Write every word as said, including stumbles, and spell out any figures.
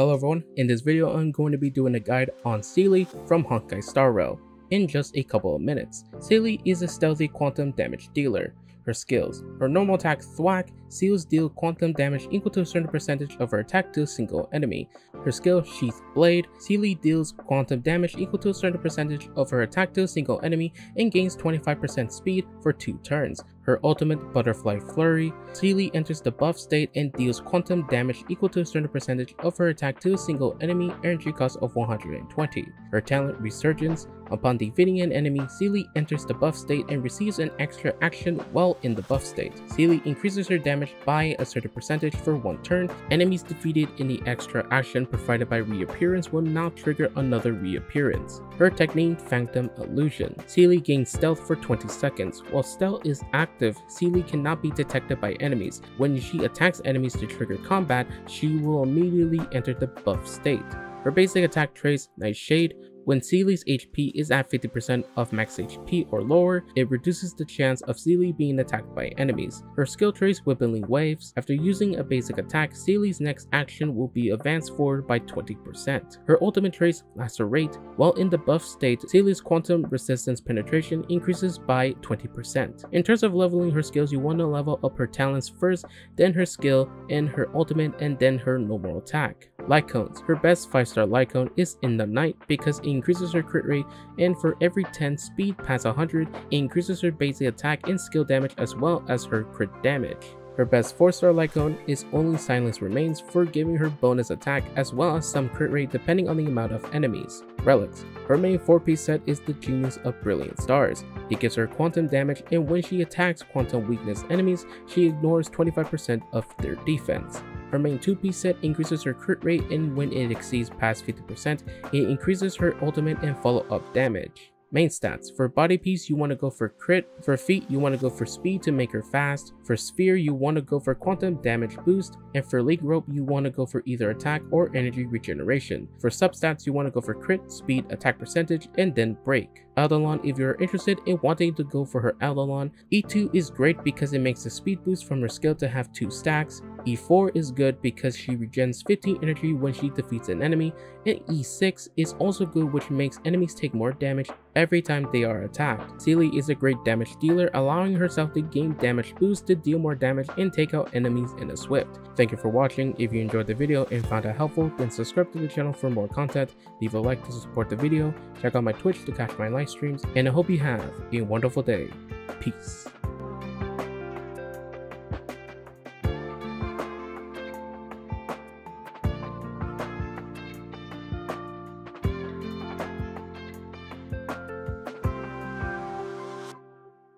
Hello everyone, in this video I'm going to be doing a guide on Seele from Honkai Star Rail in just a couple of minutes. Seele is a stealthy quantum damage dealer. Her skills, her normal attack THWACK, seals deal quantum damage equal to a certain percentage of her attack to a single enemy. Her skill Sheath Blade, Seele deals quantum damage equal to a certain percentage of her attack to a single enemy and gains twenty-five percent speed for two turns. Her ultimate Butterfly Flurry, Seele enters the buff state and deals quantum damage equal to a certain percentage of her attack to a single enemy, energy cost of one hundred twenty. Her talent Resurgence, upon defeating an enemy, Seele enters the buff state and receives an extra action while in the buff state. Seele increases her damage by a certain percentage for one turn. Enemies defeated in the extra action provided by reappearance will now trigger another reappearance. Her technique Phantom Illusion, Seele gains stealth for twenty seconds. While stealth is active, Seele cannot be detected by enemies. When she attacks enemies to trigger combat, she will immediately enter the buff state. Her basic attack Trace Night nice Shade, when Seele's H P is at fifty percent of max H P or lower, it reduces the chance of Seele being attacked by enemies. Her skill Trace Whipping Waves, after using a basic attack, Seele's next action will be advanced forward by twenty percent. Her ultimate Trace Lacerate, while in the buff state, Seele's quantum resistance penetration increases by twenty percent. In terms of leveling her skills, you want to level up her talents first, then her skill, and her ultimate, and then her normal attack. Light Cones, her best five star Light Cone is In the Night because it increases her crit rate, and for every ten speed past one hundred, it increases her basic attack and skill damage as well as her crit damage. Her best four star Light Cone is Only Silence Remains for giving her bonus attack as well as some crit rate depending on the amount of enemies. Relics, her main four piece set is the Genius of Brilliant Stars. It gives her quantum damage, and when she attacks quantum weakness enemies, she ignores twenty-five percent of their defense. Her main two piece set increases her crit rate, and when it exceeds past fifty percent, it increases her ultimate and follow up damage. Main stats, for body piece you want to go for crit, for feet you want to go for speed to make her fast, for sphere you want to go for quantum damage boost, and for leg rope you want to go for either attack or energy regeneration. For substats you want to go for crit, speed, attack percentage, and then break. Eidolon, if you're interested in wanting to go for her Eidolon, E two is great because it makes the speed boost from her skill to have two stacks, E four is good because she regens fifteen energy when she defeats an enemy, and E six is also good which makes enemies take more damage every time they are attacked. Seele is a great damage dealer, allowing herself to gain damage boost to deal more damage and take out enemies in a swift. Thank you for watching. If you enjoyed the video and found it helpful, then subscribe to the channel for more content, leave a like to support the video, check out my Twitch to catch my live streams, and I hope you have a wonderful day. Peace.